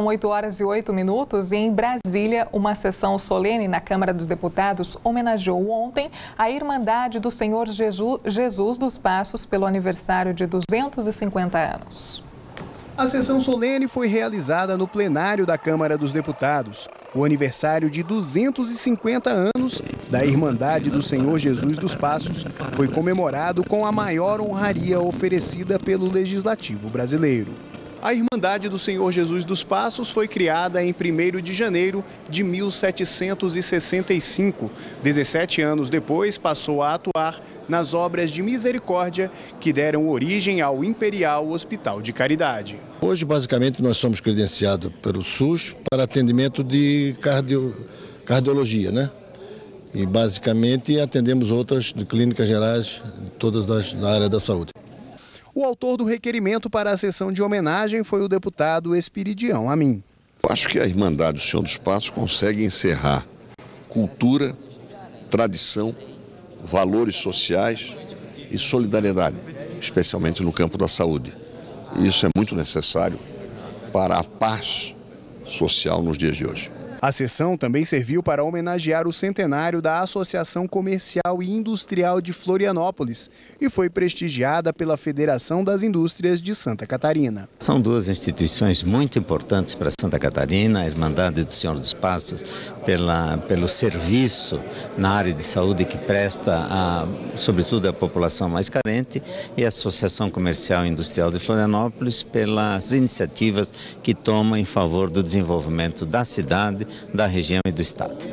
São 8h08 e em Brasília, uma sessão solene na Câmara dos Deputados homenageou ontem a Irmandade do Senhor Jesus dos Passos pelo aniversário de 250 anos. A sessão solene foi realizada no plenário da Câmara dos Deputados, o aniversário de 250 anos da Irmandade do Senhor Jesus dos Passos foi comemorado com a maior honraria oferecida pelo Legislativo brasileiro. A Irmandade do Senhor Jesus dos Passos foi criada em 1º de janeiro de 1765. 17 anos depois, passou a atuar nas obras de misericórdia que deram origem ao Imperial Hospital de Caridade. Hoje, basicamente, nós somos credenciados pelo SUS para atendimento de cardiologia, né? E, basicamente, atendemos outras clínicas gerais, todas da área da saúde. O autor do requerimento para a sessão de homenagem foi o deputado Espiridião Amin. Acho que a Irmandade do Senhor dos Passos consegue encerrar cultura, tradição, valores sociais e solidariedade, especialmente no campo da saúde. E isso é muito necessário para a paz social nos dias de hoje. A sessão também serviu para homenagear o centenário da Associação Comercial e Industrial de Florianópolis e foi prestigiada pela Federação das Indústrias de Santa Catarina. São duas instituições muito importantes para Santa Catarina, a Irmandade do Senhor dos Passos, pelo serviço na área de saúde que presta, sobretudo, à população mais carente, e a Associação Comercial e Industrial de Florianópolis pelas iniciativas que toma em favor do desenvolvimento da cidade, da região e do estado.